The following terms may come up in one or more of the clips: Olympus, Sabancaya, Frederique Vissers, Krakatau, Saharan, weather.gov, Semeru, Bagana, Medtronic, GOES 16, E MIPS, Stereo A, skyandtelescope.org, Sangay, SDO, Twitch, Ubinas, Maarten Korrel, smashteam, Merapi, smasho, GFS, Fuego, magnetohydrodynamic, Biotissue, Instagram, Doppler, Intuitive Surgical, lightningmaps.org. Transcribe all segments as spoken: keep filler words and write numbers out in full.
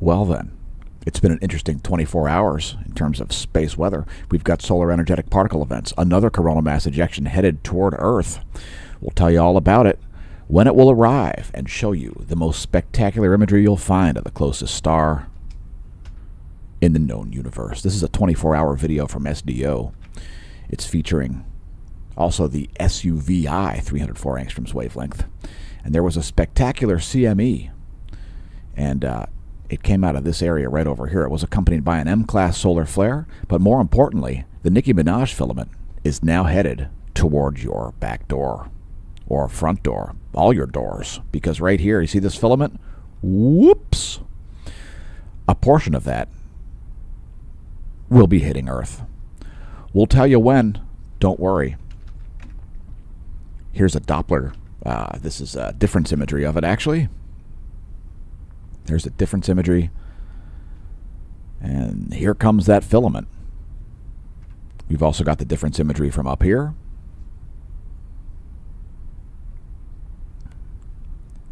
Well then, it's been an interesting twenty-four hours in terms of space weather. We've got solar energetic particle events, another coronal mass ejection headed toward Earth. We'll tell you all about it, when it will arrive, and show you the most spectacular imagery you'll find of the closest star in the known universe. This is a twenty-four hour video from S D O. It's featuring also the S U V I three hundred four angstroms wavelength. And there was a spectacular C M E. And uh, it came out of this area right over here. It was accompanied by an M class solar flare. But more importantly, the Nicki Minaj filament is now headed towards your back door or front door, all your doors. Because right here, you see this filament? Whoops! A portion of that will be hitting Earth. We'll tell you when. Don't worry. Here's a Doppler. Uh, this is a difference imagery of it, actually. There's a difference imagery. And here comes that filament. We've also got the difference imagery from up here.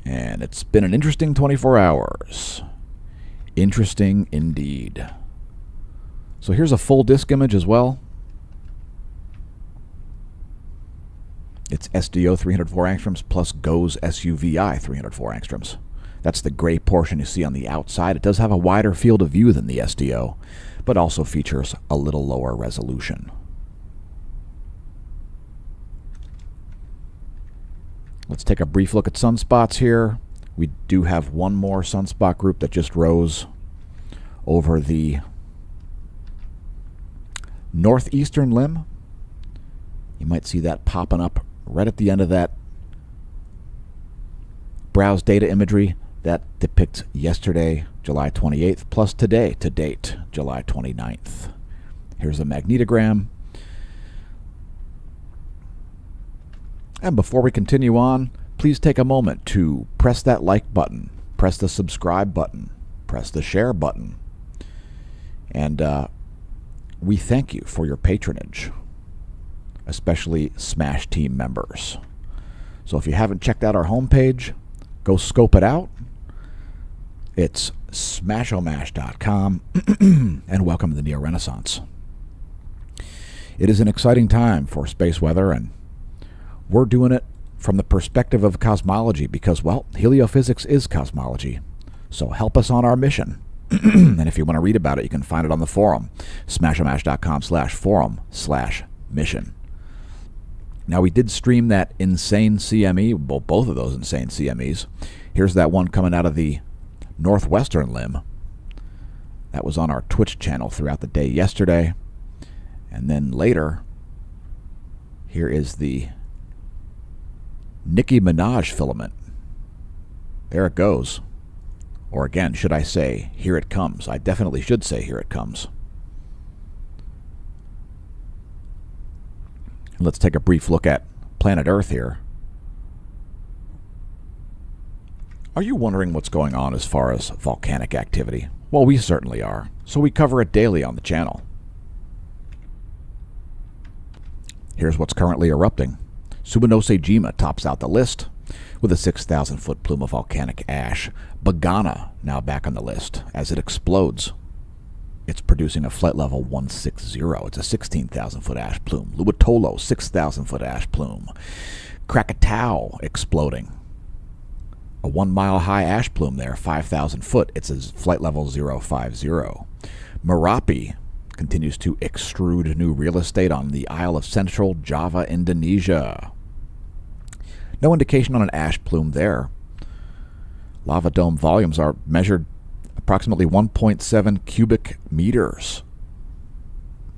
And it's been an interesting twenty-four hours. Interesting indeed. So here's a full disk image as well. It's S D O three hundred four angstroms plus GOES S U V I three hundred four angstroms. That's the gray portion you see on the outside. It does have a wider field of view than the S D O, but also features a little lower resolution. Let's take a brief look at sunspots here. We do have one more sunspot group that just rose over the northeastern limb. You might see that popping up right at the end of that browse data imagery. That depicts yesterday, July twenty-eighth, plus today, to date, July twenty-ninth. Here's a magnetogram. And before we continue on, please take a moment to press that like button, press the subscribe button, press the share button. And uh, we thank you for your patronage, especially Smash Team members. So if you haven't checked out our homepage, go scope it out. It's smash o mash dot com, and welcome to the neo-renaissance. It is an exciting time for space weather, and we're doing it from the perspective of cosmology because, well, heliophysics is cosmology. So help us on our mission. And if you want to read about it, you can find it on the forum, smash o mash dot com slash forum slash mission. Now, we did stream that insane C M E, well, both of those insane C M Es. Here's that one coming out of the northwestern limb. That was on our Twitch channel throughout the day yesterday. And then later, here is the Nicki Minaj filament. There it goes. Or again, should I say, here it comes. I definitely should say, here it comes. Let's take a brief look at planet Earth here. Are you wondering what's going on as far as volcanic activity? Well, we certainly are, so we cover it daily on the channel. Here's what's currently erupting. Suwanosejima tops out the list with a six thousand foot plume of volcanic ash. Bagana now back on the list as it explodes. It's producing a flight level one sixty. It's a sixteen thousand foot ash plume. Lewotolo, six thousand foot ash plume. Krakatau exploding. A one mile high ash plume there, five thousand foot. It's a flight level zero five zero. Merapi continues to extrude new real estate on the Isle of Central Java, Indonesia. No indication on an ash plume there. Lava dome volumes are measured approximately one point seven cubic meters.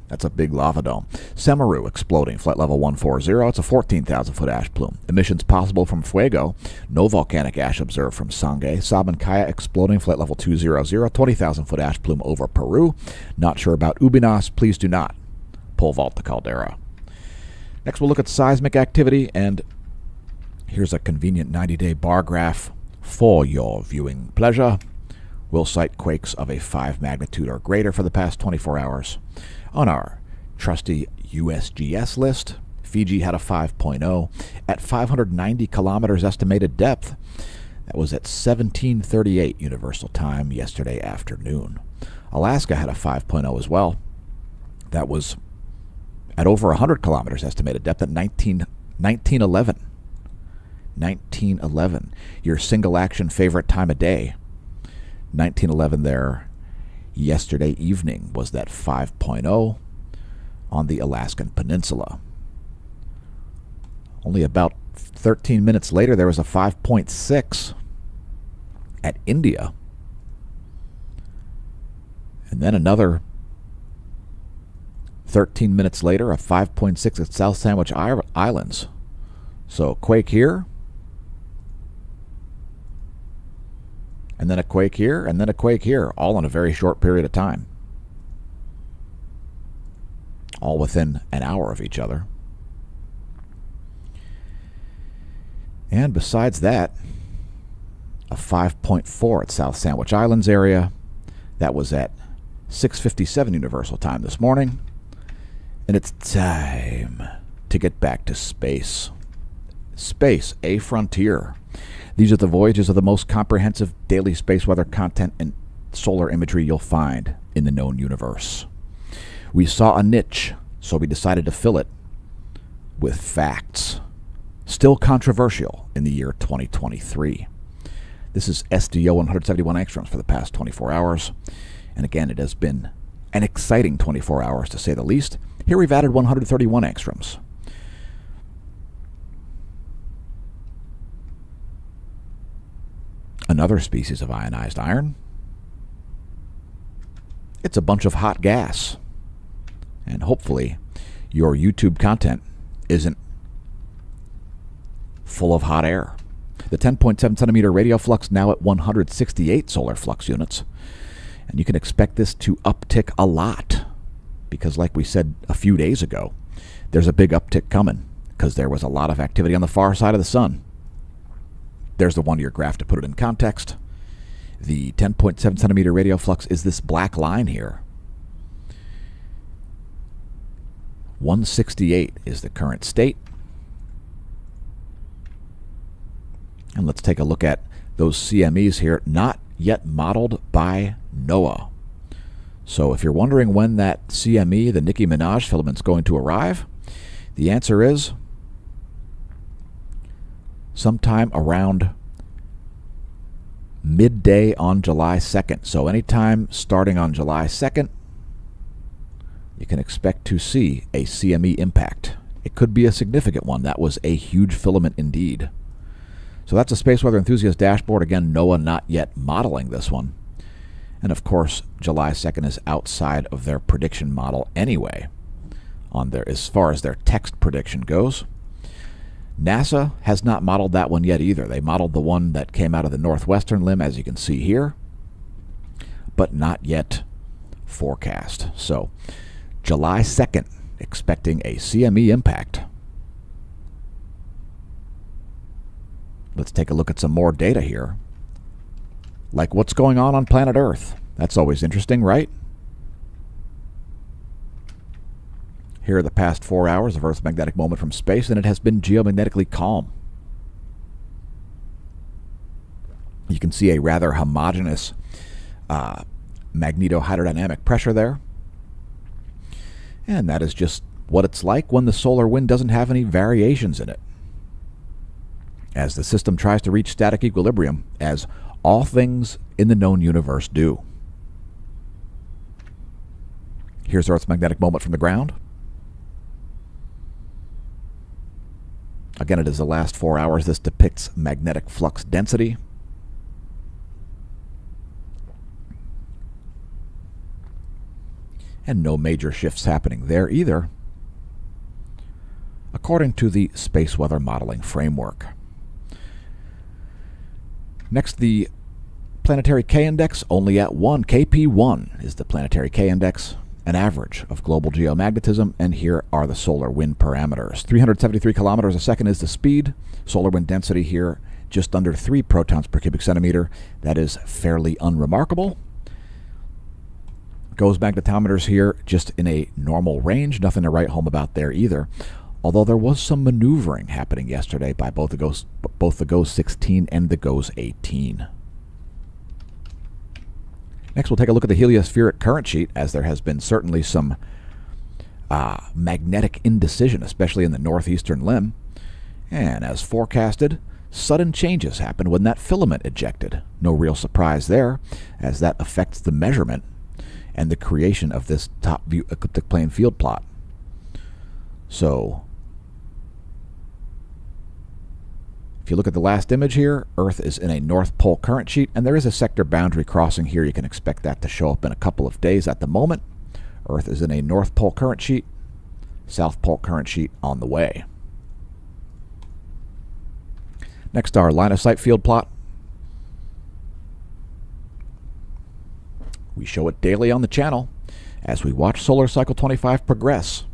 That's a big lava dome. Semeru exploding, flight level one forty. It's a fourteen thousand foot ash plume. Emissions possible from Fuego. No volcanic ash observed from Sangay. Sabancaya exploding, flight level two hundred. twenty thousand foot ash plume over Peru. Not sure about Ubinas. Please do not pole vault the caldera. Next, we'll look at seismic activity, and here's a convenient ninety day bar graph for your viewing pleasure. We'll cite quakes of a five magnitude or greater for the past twenty-four hours. On our trusty U S G S list, Fiji had a five point oh at five hundred ninety kilometers estimated depth. That was at seventeen thirty-eight Universal Time yesterday afternoon. Alaska had a five point oh as well. That was at over one hundred kilometers estimated depth at nineteen eleven. nineteen eleven, your single action favorite time of day. nineteen eleven there yesterday evening was that five point oh on the Alaskan Peninsula. Only about thirteen minutes later, there was a five point six at India. And then another thirteen minutes later, a five point six at South Sandwich Islands. So quake here, and then a quake here, and then a quake here, all in a very short period of time. All within an hour of each other. And besides that, a five point four at South Sandwich Islands area. That was at six fifty-seven Universal Time this morning. And it's time to get back to space. Space, a frontier. These are the voyages of the most comprehensive daily space weather content and solar imagery you'll find in the known universe. We saw a niche, so we decided to fill it with facts. Still controversial in the year twenty twenty-three. This is S D O one hundred seventy-one angstroms for the past twenty-four hours. And again, it has been an exciting twenty-four hours to say the least. Here we've added one hundred thirty-one angstroms. Another species of ionized iron. It's a bunch of hot gas. And hopefully your YouTube content isn't full of hot air. The ten point seven centimeter radio flux now at one hundred sixty-eight solar flux units. And you can expect this to uptick a lot because, like we said a few days ago, there's a big uptick coming because there was a lot of activity on the far side of the sun. There's the one-year graph to put it in context. The ten point seven centimeter radio flux is this black line here. one sixty-eight is the current state. And let's take a look at those C M Es here, not yet modeled by NOAA. So if you're wondering when that C M E, the Nicki Minaj filament's going to arrive, the answer is sometime around midday on July second. So anytime starting on July second, you can expect to see a C M E impact. It could be a significant one. That was a huge filament indeed. So that's a Space Weather Enthusiast dashboard. Again, NOAA not yet modeling this one. And of course, July second is outside of their prediction model anyway, on their, as far as their text prediction goes. NASA has not modeled that one yet either. They modeled the one that came out of the northwestern limb, as you can see here, but not yet forecast. So July second, expecting a C M E impact. Let's take a look at some more data here. Like what's going on on planet Earth. That's always interesting, right? Here are the past four hours of Earth's magnetic moment from space, and it has been geomagnetically calm. You can see a rather homogeneous uh, magnetohydrodynamic pressure there. And that is just what it's like when the solar wind doesn't have any variations in it. As the system tries to reach static equilibrium, as all things in the known universe do. Here's Earth's magnetic moment from the ground. Again, it is the last four hours. This depicts magnetic flux density. And no major shifts happening there either, according to the Space Weather Modeling Framework. Next, the planetary K-index, only at one. K P one is the planetary K-index, an average of global geomagnetism, and here are the solar wind parameters. three hundred seventy-three kilometers a second is the speed. Solar wind density here, just under three protons per cubic centimeter. That is fairly unremarkable. GOES magnetometers here, just in a normal range. Nothing to write home about there either. although there was some maneuvering happening yesterday by both the GOES, both the GOES sixteen and the GOES eighteen. Next, we'll take a look at the heliospheric current sheet, as there has been certainly some uh, magnetic indecision, especially in the northeastern limb. And as forecasted, sudden changes happened when that filament ejected. No real surprise there, as that affects the measurement and the creation of this top view ecliptic plane field plot. So, if you look at the last image here, Earth is in a North Pole current sheet, and there is a sector boundary crossing here. You can expect that to show up in a couple of days. At the moment, Earth is in a North Pole current sheet, South Pole current sheet on the way. Next, our line of sight field plot. We show it daily on the channel as we watch solar cycle twenty-five progress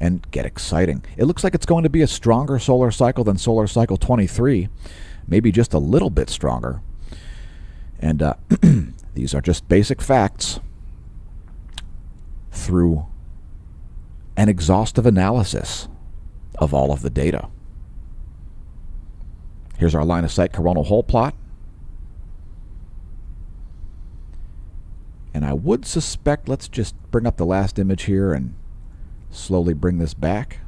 and get exciting. It looks like it's going to be a stronger solar cycle than solar cycle twenty-three, maybe just a little bit stronger. And uh, these are just basic facts through an exhaustive analysis of all of the data. Here's our line of sight coronal hole plot. And I would suspect, let's just bring up the last image here and slowly bring this back.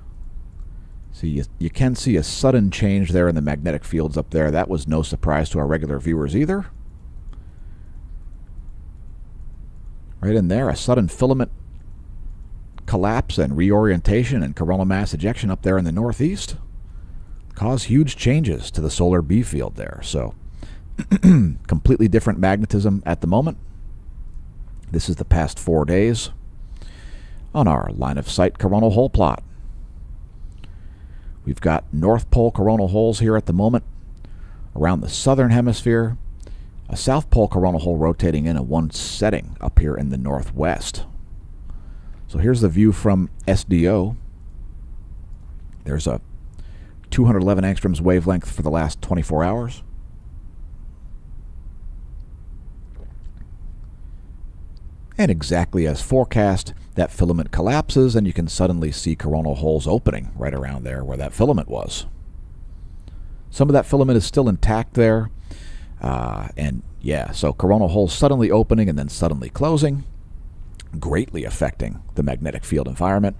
So you, you can see a sudden change there in the magnetic fields up there. That was no surprise to our regular viewers either. Right in there, a sudden filament collapse and reorientation and coronal mass ejection up there in the northeast caused huge changes to the solar B field there. So completely different magnetism at the moment. This is the past four days on our line of sight coronal hole plot. We've got North Pole coronal holes here at the moment around the southern hemisphere, a South Pole coronal hole rotating in a one setting up here in the northwest. So here's the view from S D O. There's a two hundred eleven angstroms wavelength for the last twenty-four hours. And exactly as forecast, that filament collapses and you can suddenly see coronal holes opening right around there where that filament was. Some of that filament is still intact there. Uh, and yeah, so coronal holes suddenly opening and then suddenly closing, greatly affecting the magnetic field environment.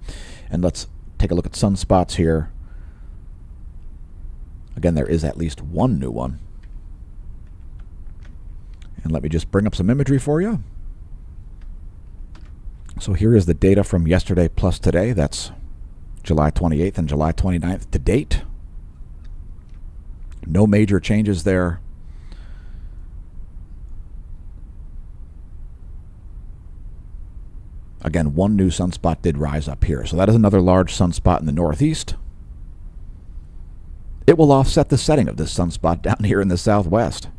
And let's take a look at sunspots here. Again, there is at least one new one. And let me just bring up some imagery for you. So here is the data from yesterday plus today. That's July twenty-eighth and July twenty-ninth to date. No major changes there. Again, one new sunspot did rise up here. So that is another large sunspot in the northeast. It will offset the setting of this sunspot down here in the southwest.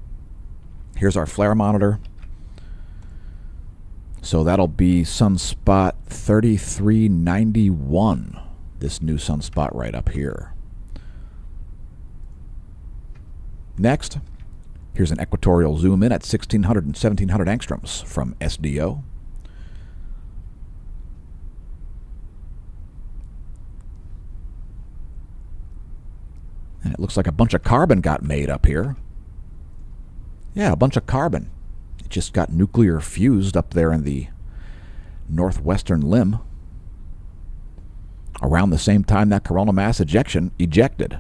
Here's our flare monitor. So that'll be sunspot thirty-three ninety-one, this new sunspot right up here. Next, here's an equatorial zoom in at sixteen hundred and seventeen hundred angstroms from S D O. And it looks like a bunch of carbon got made up here. Yeah, a bunch of carbon. Just got nuclear fused up there in the northwestern limb around the same time that coronal mass ejection ejected.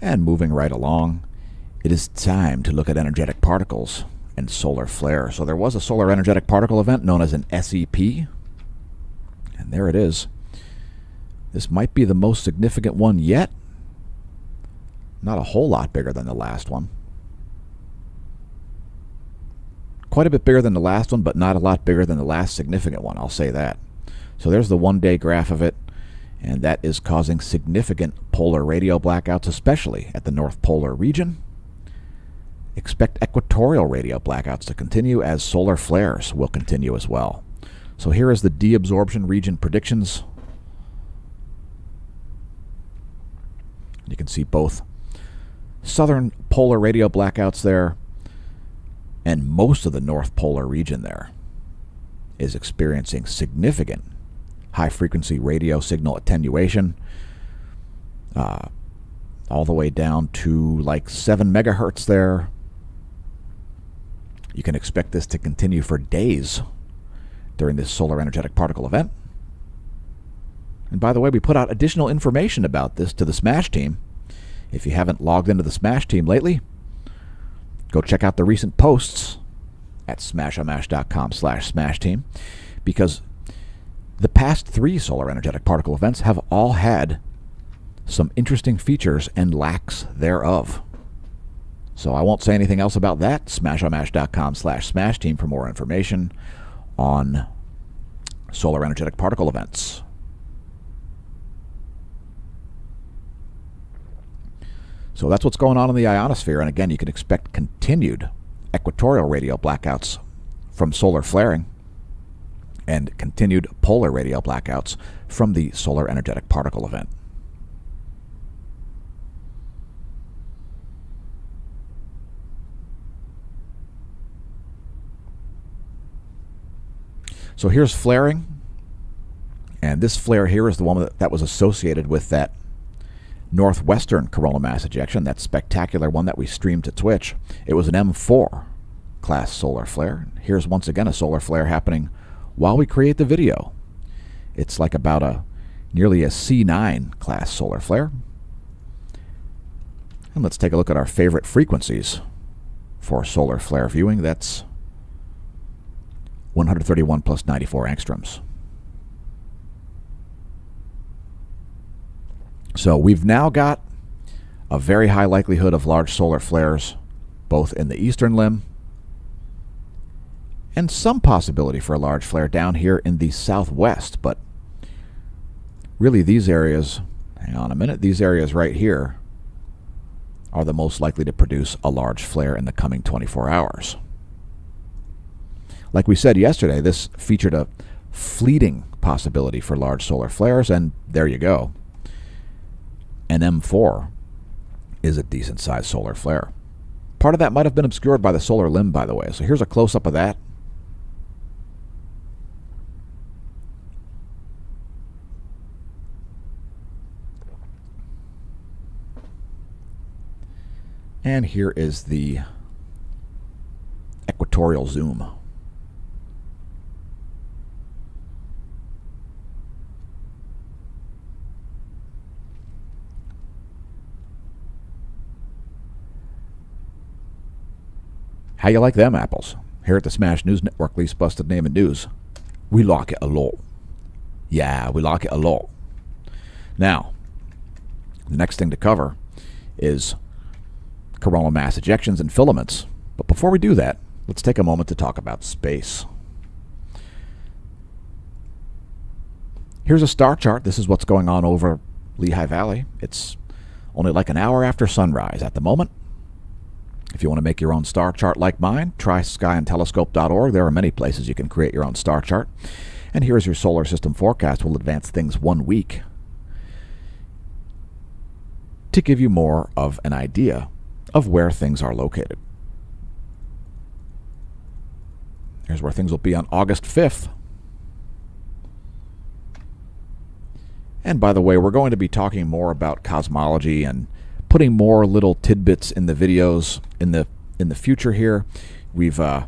And moving right along, it is time to look at energetic particles and solar flare. So there was a solar energetic particle event known as an S E P, and there it is. This might be the most significant one yet. Not a whole lot bigger than the last one. Quite a bit bigger than the last one, but not a lot bigger than the last significant one, I'll say that. So there's the one-day graph of it, and that is causing significant polar radio blackouts, especially at the North Polar region. Expect equatorial radio blackouts to continue as solar flares will continue as well. So here is the deabsorption region predictions. You can see both southern polar radio blackouts there and most of the North Polar region there. is experiencing significant high-frequency radio signal attenuation, uh, all the way down to like seven megahertz there. You can expect this to continue for days during this solar energetic particle event. And by the way, we put out additional information about this to the Smash team. If you haven't logged into the Smash team lately, go check out the recent posts at smashomash dot com slash smash team, because the past three solar energetic particle events have all had some interesting features and lacks thereof. So I won't say anything else about that. smashomash dot com slash smash team for more information on solar energetic particle events. So that's what's going on in the ionosphere. And again, you can expect continued equatorial radio blackouts from solar flaring and continued polar radio blackouts from the solar energetic particle event. So here's flaring. And this flare here is the one that, that was associated with that northwestern coronal mass ejection, that spectacular one that we streamed to Twitch. It was an M four class solar flare. Here's once again a solar flare happening while we create the video. It's like about a nearly a C nine class solar flare. And let's take a look at our favorite frequencies for solar flare viewing. That's one thirty-one plus ninety-four angstroms. So we've now got a very high likelihood of large solar flares both in the eastern limb and some possibility for a large flare down here in the southwest. But really these areas, hang on a minute, these areas right here are the most likely to produce a large flare in the coming twenty-four hours. Like we said yesterday, this featured a fleeting possibility for large solar flares, and there you go. An M four is a decent-sized solar flare. Part of that might have been obscured by the solar limb, by the way. So here's a close-up of that. And here is the equatorial zoom. How you like them apples? Here at the Smash News Network, least busted name in news. We like it a lot. Yeah, we like it a lot. Now, the next thing to cover is coronal mass ejections and filaments. But before we do that, let's take a moment to talk about space. Here's a star chart. This is what's going on over Lehigh Valley. It's only like an hour after sunrise at the moment. If you want to make your own star chart like mine, try sky and telescope dot org. There are many places you can create your own star chart. And here's your solar system forecast. We'll advance things one week to give you more of an idea of where things are located. Here's where things will be on August fifth. And by the way, we're going to be talking more about cosmology and putting more little tidbits in the videos in the in the future here. We've uh,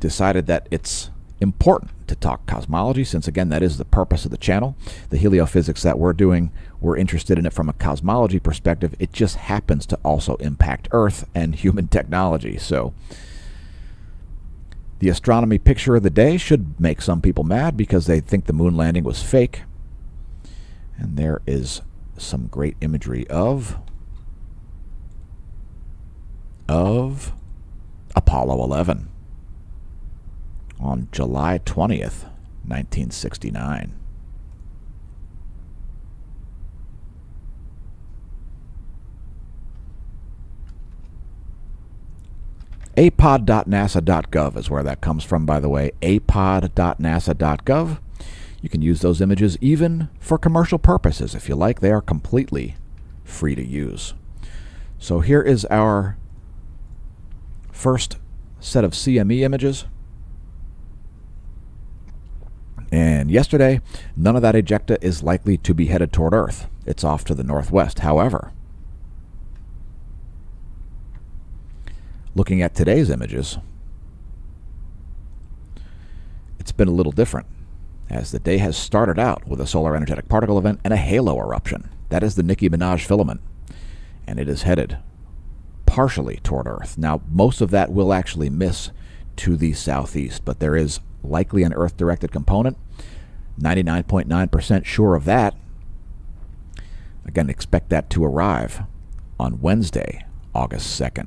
decided that it's important to talk cosmology, since again that is the purpose of the channel. The heliophysics that we're doing, we're interested in it from a cosmology perspective. It just happens to also impact Earth and human technology. So the astronomy picture of the day should make some people mad because they think the moon landing was fake. And there is some great imagery of of Apollo eleven on July twentieth, nineteen sixty-nine. apod dot nasa dot gov is where that comes from, by the way. apod dot nasa dot gov. You can use those images even for commercial purposes if you like. They are completely free to use. So here is our first set of C M E images. And yesterday, none of that ejecta is likely to be headed toward Earth. It's off to the northwest. However, looking at today's images, it's been a little different, as the day has started out with a solar energetic particle event and a halo eruption. That is the Nicki Minaj filament, and it is headed partially toward Earth. Now, most of that will actually miss to the southeast, but there is likely an Earth-directed component. ninety-nine point nine percent sure of that. Again, expect that to arrive on Wednesday, August second.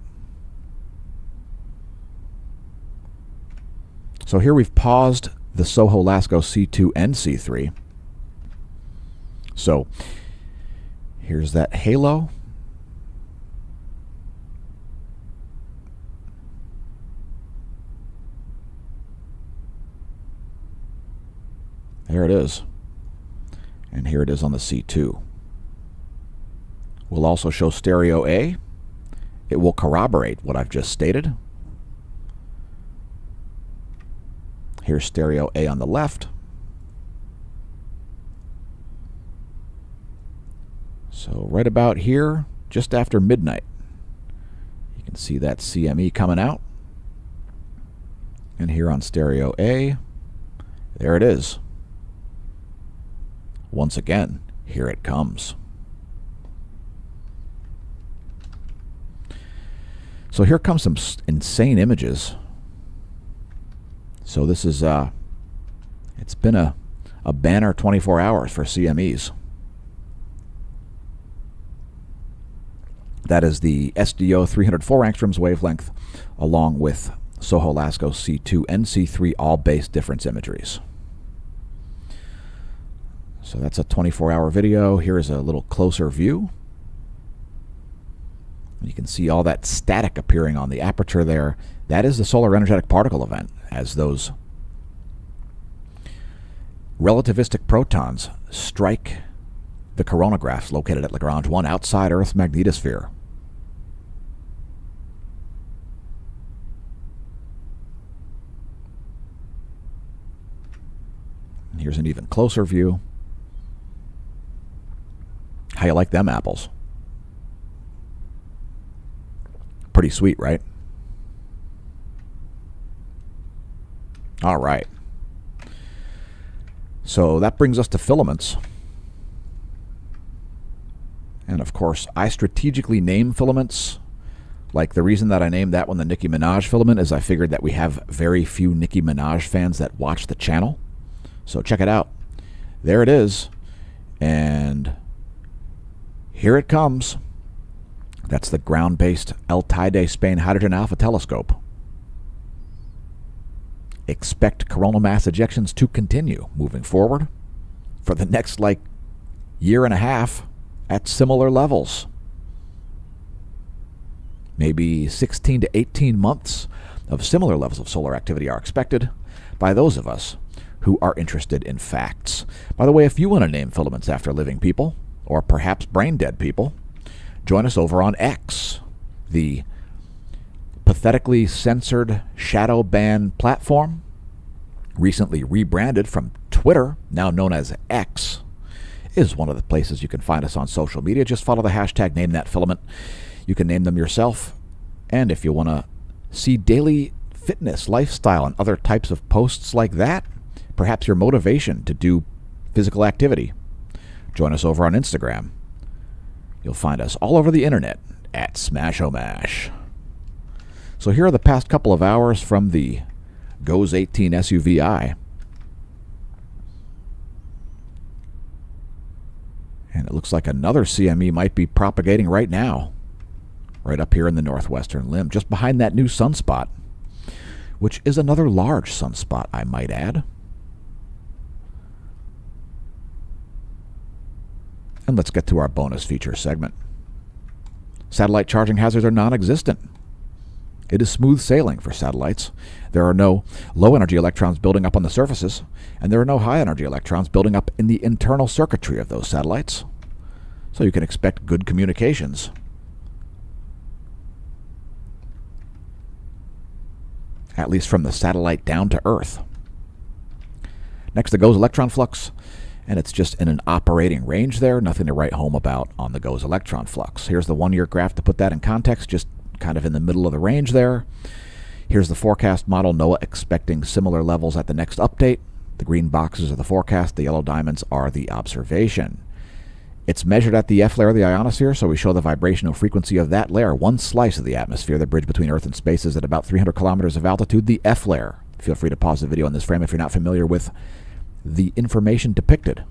So here we've paused the SOHO-LASCO C two and C three. So here's that halo. There it is. And here it is on the C two. We'll also show Stereo A. It will corroborate what I've just stated. Here's Stereo A on the left. So right about here, just after midnight, you can see that C M E coming out. And here on Stereo A, there it is. Once again, here it comes. So here comes some insane images. So this is, uh, it's been a, a banner twenty-four hours for C M Es. That is the S D O three hundred four angstroms wavelength, along with SOHO-LASCO C two and C three, all base difference imageries. So that's a twenty-four hour video. Here is a little closer view. You can see all that static appearing on the aperture there. That is the solar energetic particle event, as those relativistic protons strike the coronagraphs located at Lagrange one outside Earth's magnetosphere. And here's an even closer view. How you like them apples? Pretty sweet, right? All right. So that brings us to filaments. And of course, I strategically name filaments. Like, the reason that I named that one the Nicki Minaj filament is I figured that we have very few Nicki Minaj fans that watch the channel. So check it out. There it is. And here it comes. That's the ground-based El Teide, Spain Hydrogen Alpha Telescope. Expect coronal mass ejections to continue moving forward for the next, like, year and a half at similar levels. Maybe sixteen to eighteen months of similar levels of solar activity are expected by those of us who are interested in facts. By the way, if you want to name filaments after living people, or perhaps brain-dead people, join us over on X, the pathetically censored shadow ban platform, recently rebranded from Twitter, now known as X, is one of the places you can find us on social media. Just follow the hashtag NameThatFilament. You can name them yourself. And if you want to see daily fitness, lifestyle, and other types of posts like that, perhaps your motivation to do physical activity, join us over on Instagram. You'll find us all over the internet at SmashOmash. So here are the past couple of hours from the GOES eighteen S U V I. And it looks like another C M E might be propagating right now, right up here in the northwestern limb, just behind that new sunspot, which is another large sunspot, I might add. And let's get to our bonus feature segment. Satellite charging hazards are non-existent. It is smooth sailing for satellites. There are no low-energy electrons building up on the surfaces, and there are no high-energy electrons building up in the internal circuitry of those satellites. So you can expect good communications. At least from the satellite down to Earth. Next to GOES electron flux, and it's just in an operating range there. Nothing to write home about on the GOES electron flux. Here's the one-year graph to put that in context, just kind of in the middle of the range there. Here's the forecast model, NOAA expecting similar levels at the next update. The green boxes are the forecast, the yellow diamonds are the observation. It's measured at the F layer of the ionosphere, so we show the vibrational frequency of that layer, one slice of the atmosphere. The bridge between Earth and space is at about three hundred kilometers of altitude, the F layer. Feel free to pause the video on this frame if you're not familiar with the information depicted.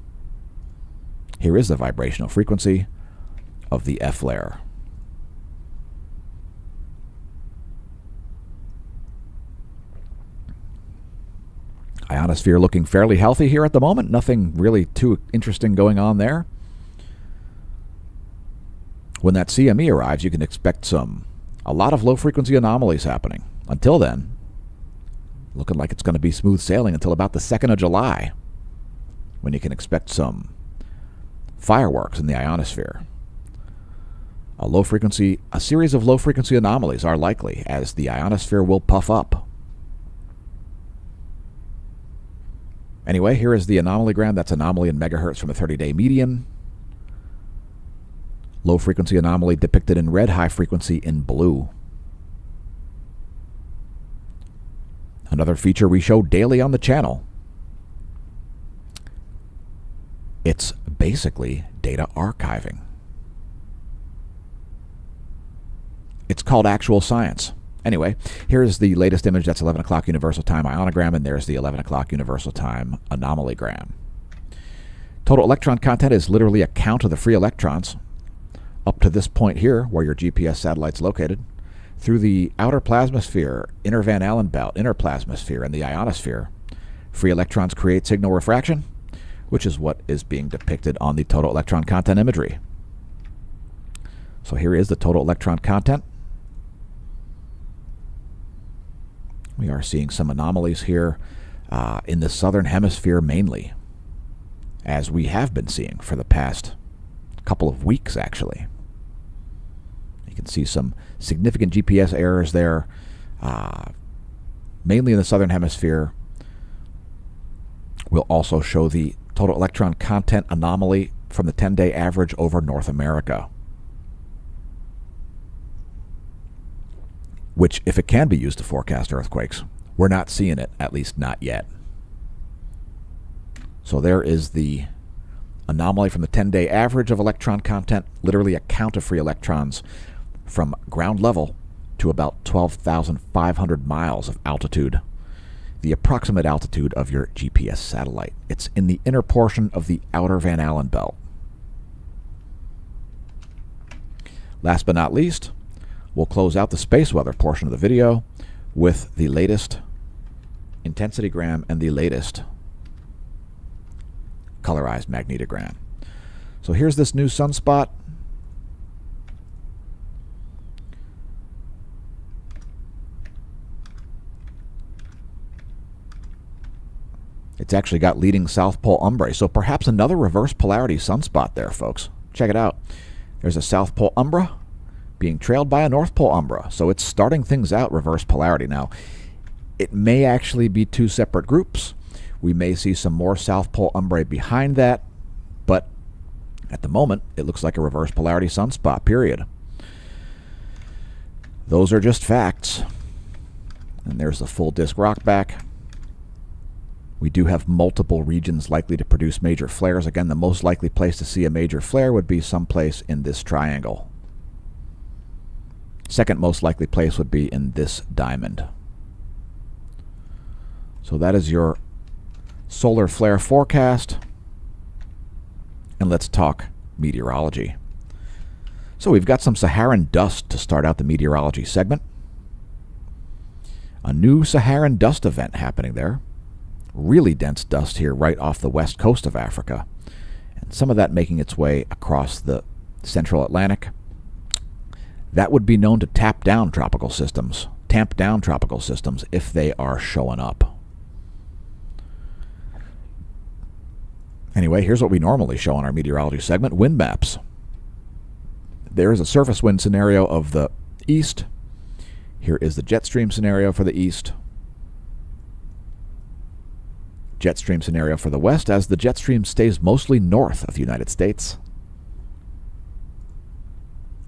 Here is the vibrational frequency of the F layer. Ionosphere looking fairly healthy here at the moment. Nothing really too interesting going on there. When that C M E arrives, you can expect some a lot of low-frequency anomalies happening. Until then, looking like it's going to be smooth sailing until about the second of July, when you can expect some fireworks in the ionosphere. A low-frequency, a series of low-frequency anomalies are likely as the ionosphere will puff up. Anyway, here is the anomalogram. That's anomaly in megahertz from a thirty-day median. Low-frequency anomaly depicted in red, high-frequency in blue. Another feature we show daily on the channel. It's basically data archiving. It's called actual science. Anyway, here's the latest image. That's eleven o'clock Universal Time ionogram, and there's the eleven o'clock Universal Time anomalygram. Total electron content is literally a count of the free electrons up to this point here, where your G P S satellite's located, through the outer plasmasphere, inner Van Allen belt, inner plasmasphere, and the ionosphere. Free electrons create signal refraction, which is what is being depicted on the total electron content imagery. So here is the total electron content. We are seeing some anomalies here uh, in the southern hemisphere mainly, as we have been seeing for the past couple of weeks, actually. You can see some significant G P S errors there, uh, mainly in the southern hemisphere. We'll also show the total electron content anomaly from the ten-day average over North America, which, if it can be used to forecast earthquakes, we're not seeing it, at least not yet. So there is the anomaly from the ten-day average of electron content, literally a count of free electrons from ground level to about twelve thousand five hundred miles of altitude, the approximate altitude of your G P S satellite. It's in the inner portion of the outer Van Allen belt. Last but not least, we'll close out the space weather portion of the video with the latest intensitygram and the latest colorized magnetogram. So here's this new sunspot. It's actually got leading South Pole umbre, so perhaps another reverse polarity sunspot there, folks. Check it out. There's a South Pole umbra being trailed by a North Pole umbra. So it's starting things out reverse polarity. Now, it may actually be two separate groups. We may see some more South Pole umbra behind that, but at the moment, it looks like a reverse polarity sunspot, period. Those are just facts. And there's the full disk rockback. We do have multiple regions likely to produce major flares. Again, the most likely place to see a major flare would be someplace in this triangle. Second most likely place would be in this diamond. So that is your solar flare forecast. And let's talk meteorology. So we've got some Saharan dust to start out the meteorology segment. A new Saharan dust event happening there. Really dense dust here right off the west coast of Africa. And some of that making its way across the central Atlantic. That would be known to tap down tropical systems, tamp down tropical systems if they are showing up. Anyway, here's what we normally show on our meteorology segment, wind maps. There is a surface wind scenario of the east. Here is the jet stream scenario for the east. Jet stream scenario for the west, as the jet stream stays mostly north of the United States.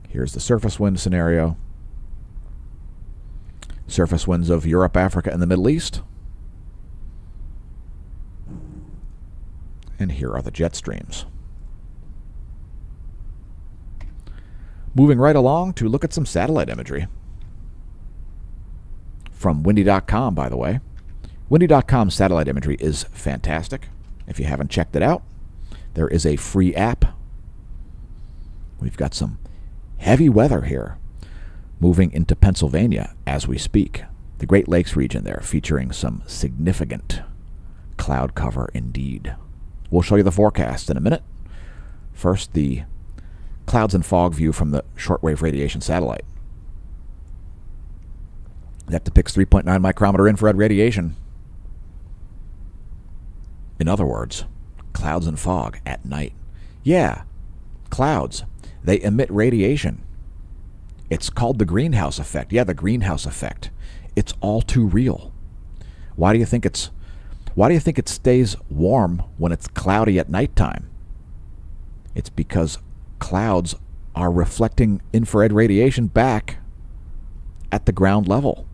Here's the surface wind scenario. Surface winds of Europe, Africa, and the Middle East. And here are the jet streams. Moving right along to look at some satellite imagery. From Windy dot com, by the way. Windy dot com satellite imagery is fantastic. If you haven't checked it out, there is a free app. We've got some heavy weather here, moving into Pennsylvania as we speak. The Great Lakes region there, featuring some significant cloud cover indeed. We'll show you the forecast in a minute. First, the clouds and fog view from the shortwave radiation satellite. That depicts three point nine micrometer infrared radiation. In other words, clouds and fog at night. Yeah, clouds. They emit radiation. It's called the greenhouse effect. Yeah, the greenhouse effect. It's all too real. Why do you think it's why do you think it stays warm when it's cloudy at nighttime? It's because clouds are reflecting infrared radiation back at the ground level,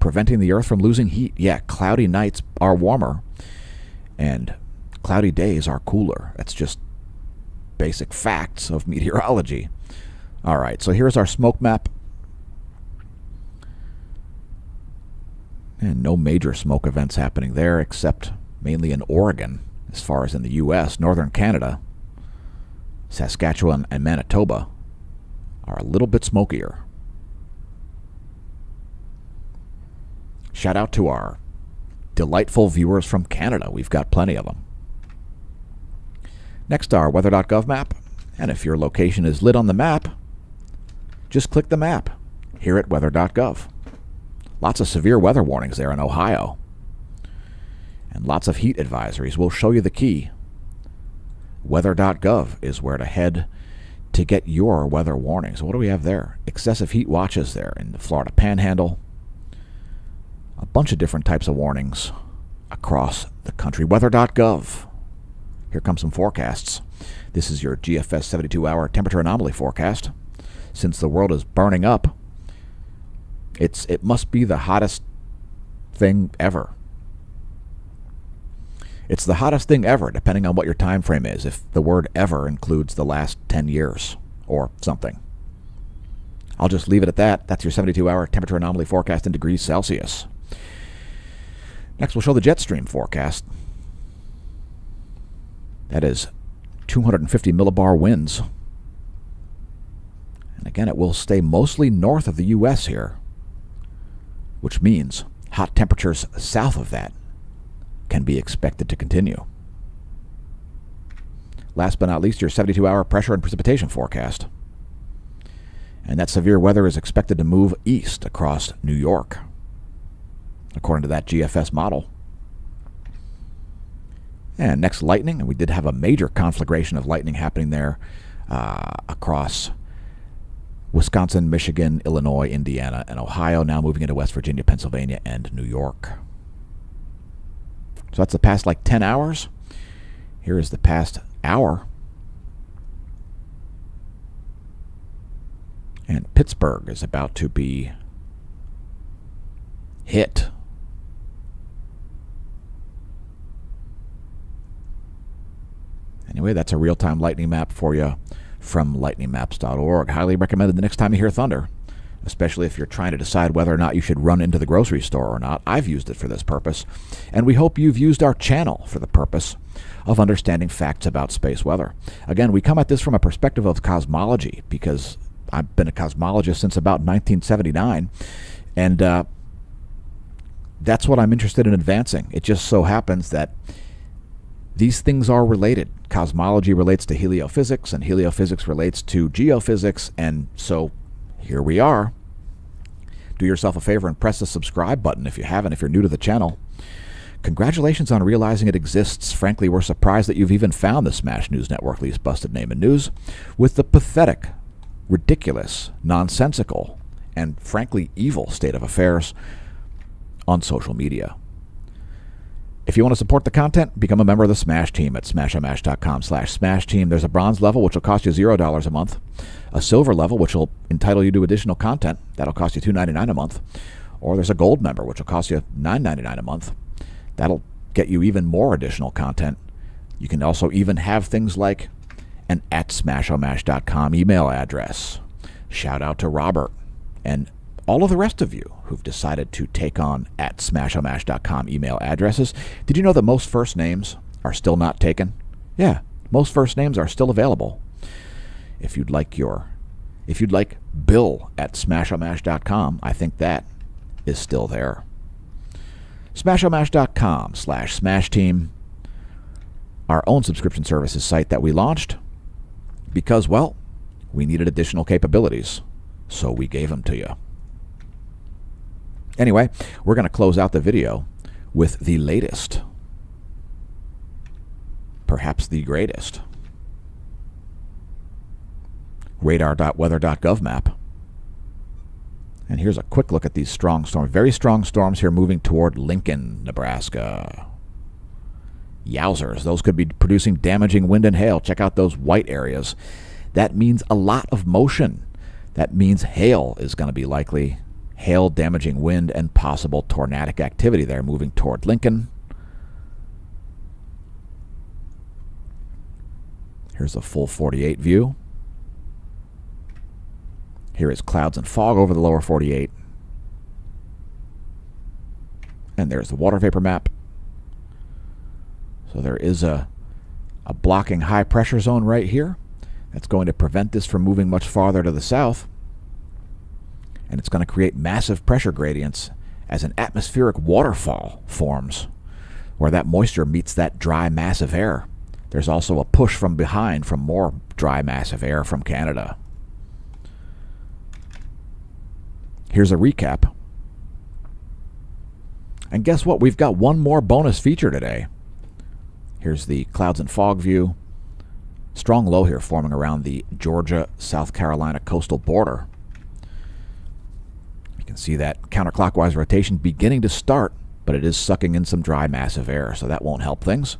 preventing the Earth from losing heat. Yeah, cloudy nights are warmer and cloudy days are cooler. That's just basic facts of meteorology. All right, so here's our smoke map. And no major smoke events happening there, except mainly in Oregon, as far as in the U S. Northern Canada, Saskatchewan, and Manitoba are a little bit smokier. Shout out to our delightful viewers from Canada. We've got plenty of them. Next, our weather dot gov map. And if your location is lit on the map, just click the map here at weather dot gov. Lots of severe weather warnings there in Ohio. And lots of heat advisories. We'll show you the key. weather dot gov is where to head to get your weather warnings. What do we have there? Excessive heat watches there in the Florida Panhandle. A bunch of different types of warnings across the country. weather dot gov. Here come some forecasts. This is your G F S seventy-two hour temperature anomaly forecast. Since the world is burning up, it's it must be the hottest thing ever. It's the hottest thing ever, depending on what your time frame is, if the word ever includes the last ten years or something. I'll just leave it at that. That's your seventy-two hour temperature anomaly forecast in degrees Celsius. Next, we'll show the jet stream forecast. That is two hundred fifty millibar winds. And again, it will stay mostly north of the U S here, which means hot temperatures south of that can be expected to continue. Last but not least, your seventy-two hour pressure and precipitation forecast. And that severe weather is expected to move east across New York, according to that G F S model. And next, lightning. And we did have a major conflagration of lightning happening there uh, across Wisconsin, Michigan, Illinois, Indiana, and Ohio, now moving into West Virginia, Pennsylvania, and New York. So that's the past like ten hours. Here is the past hour. And Pittsburgh is about to be hit. Anyway, that's a real-time lightning map for you from lightning maps dot org. Highly recommended the next time you hear thunder, especially if you're trying to decide whether or not you should run into the grocery store or not. I've used it for this purpose, and we hope you've used our channel for the purpose of understanding facts about space weather. Again, we come at this from a perspective of cosmology, because I've been a cosmologist since about nineteen seventy-nine, and uh, that's what I'm interested in advancing. It just so happens that these things are related. Cosmology relates to heliophysics, and heliophysics relates to geophysics, and so here we are. Do yourself a favor and press the subscribe button if you haven't, if you're new to the channel. Congratulations on realizing it exists. Frankly, we're surprised that you've even found the Smash News Network least busted name in news, with the pathetic, ridiculous, nonsensical, and frankly evil state of affairs on social media. If you want to support the content, become a member of the Smash Team at smash omash dot com slash smash team. There's a bronze level, which will cost you zero dollars a month. A silver level, which will entitle you to additional content. That'll cost you two ninety-nine a month. Or there's a gold member, which will cost you nine ninety-nine a month. That'll get you even more additional content. You can also even have things like an at smash omash dot com email address. Shout out to Robert and all of the rest of you who've decided to take on at smash omash dot com email addresses. Did you know that most first names are still not taken? Yeah, most first names are still available. If you'd like your, if you'd like Bill at smash omash dot com, I think that is still there. smash omash dot com slash smash team, our own subscription services site that we launched because, well, we needed additional capabilities, so we gave them to you. Anyway, we're going to close out the video with the latest, perhaps the greatest, radar.weather dot gov map. And here's a quick look at these strong storms. Very strong storms here moving toward Lincoln, Nebraska. Yowzers. Those could be producing damaging wind and hail. Check out those white areas. That means a lot of motion. That means hail is going to be likely. Hail, damaging wind, and possible tornadic activity there moving toward Lincoln. Here's a full forty-eight view. Here is clouds and fog over the lower forty-eight. And there's the water vapor map. So there is a, a blocking high pressure zone right here. That's going to prevent this from moving much farther to the south. And it's going to create massive pressure gradients as an atmospheric waterfall forms where that moisture meets that dry mass of air. There's also a push from behind from more dry mass of air from Canada. Here's a recap. And guess what? We've got one more bonus feature today. Here's the clouds and fog view. Strong low here forming around the Georgia, South Carolina coastal border. You can see that counterclockwise rotation beginning to start, but it is sucking in some dry mass of air, so that won't help things.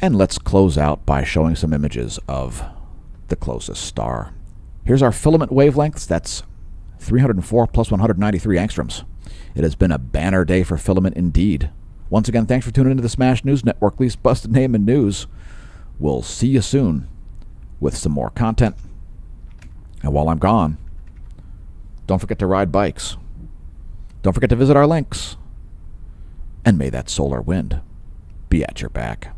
And let's close out by showing some images of the closest star. Here's our filament wavelengths. That's three hundred four plus one hundred ninety-three angstroms. It has been a banner day for filament indeed. Once again, thanks for tuning into the Smash News Network, least busted name in news. We'll see you soon with some more content. And while I'm gone, don't forget to ride bikes. Don't forget to visit our links. And may that solar wind be at your back.